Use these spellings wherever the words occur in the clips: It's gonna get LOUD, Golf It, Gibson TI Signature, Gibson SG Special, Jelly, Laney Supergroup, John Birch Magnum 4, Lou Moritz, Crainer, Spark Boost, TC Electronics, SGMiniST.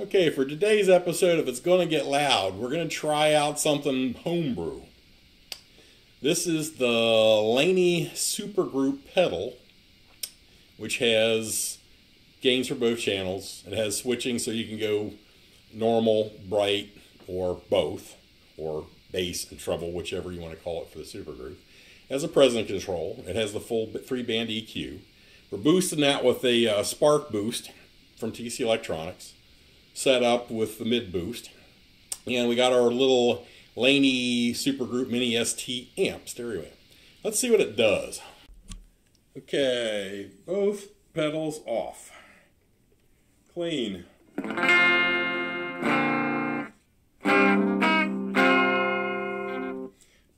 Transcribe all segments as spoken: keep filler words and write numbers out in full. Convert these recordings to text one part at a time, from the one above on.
Okay, for today's episode of It's Gonna Get Loud, we're gonna try out something homebrew. This is the Laney Supergroup pedal, which has gains for both channels. It has switching so you can go normal, bright, or both, or bass and treble, whichever you want to call it for the Supergroup. It has a president control. It has the full three-band E Q. We're boosting that with a uh, Spark Boost from T C Electronics, set up with the mid boost, and we got our little Laney Supergroup Mini S T amp, stereo amp. Let's see what it does. Okay, both pedals off. Clean.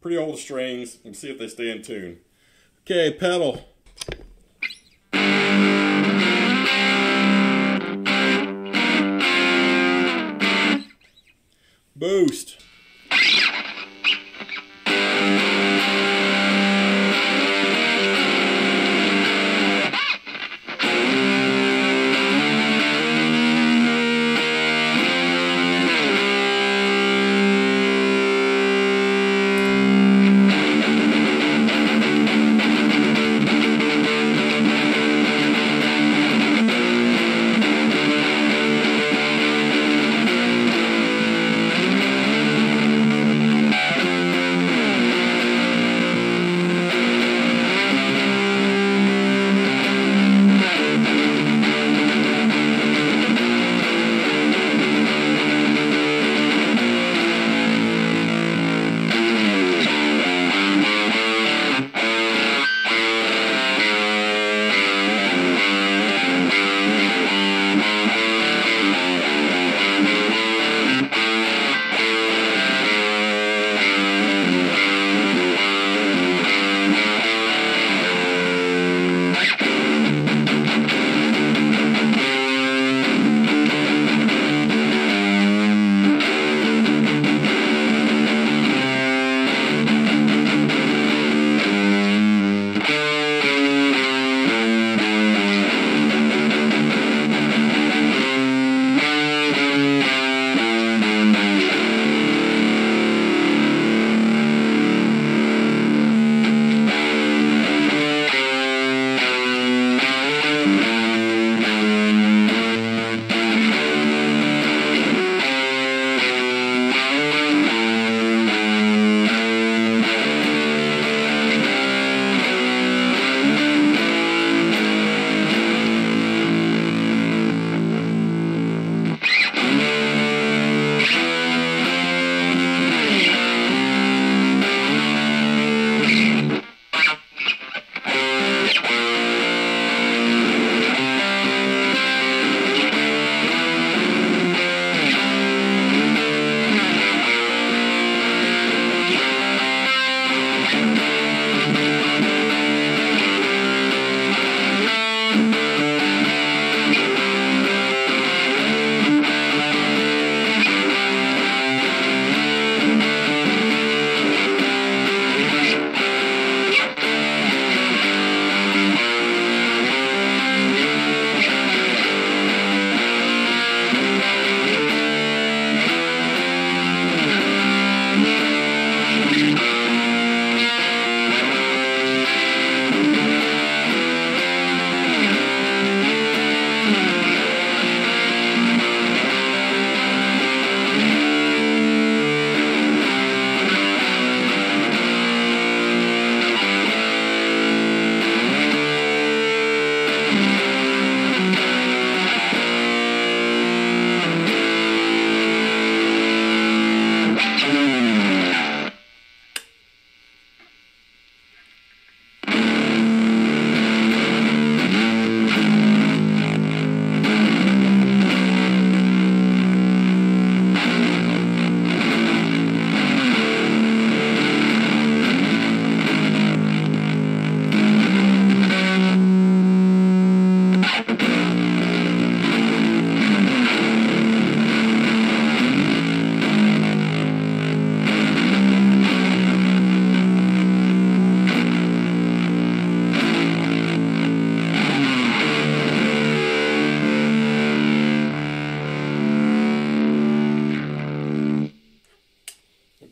Pretty old strings. Let's see if they stay in tune. Okay, pedal. Boost.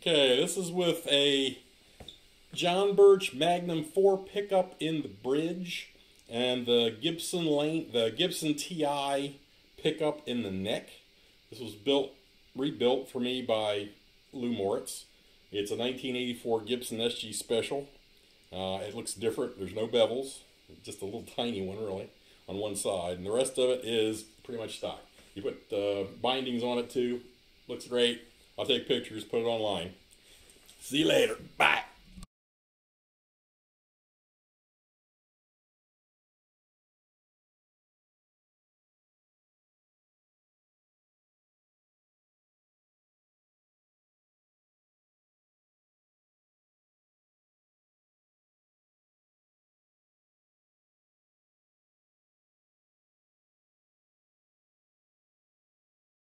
Okay, this is with a John Birch Magnum four pickup in the bridge and the Gibson Lane, the Gibson T I pickup in the neck. This was built, rebuilt for me by Lou Moritz. It's a nineteen eighty-four Gibson S G Special. Uh, it looks different. There's no bevels, just a little tiny one really on one side, and the rest of it is pretty much stock. You put uh, bindings on it too. Looks great. I'll take pictures, put it online. See you later. Bye.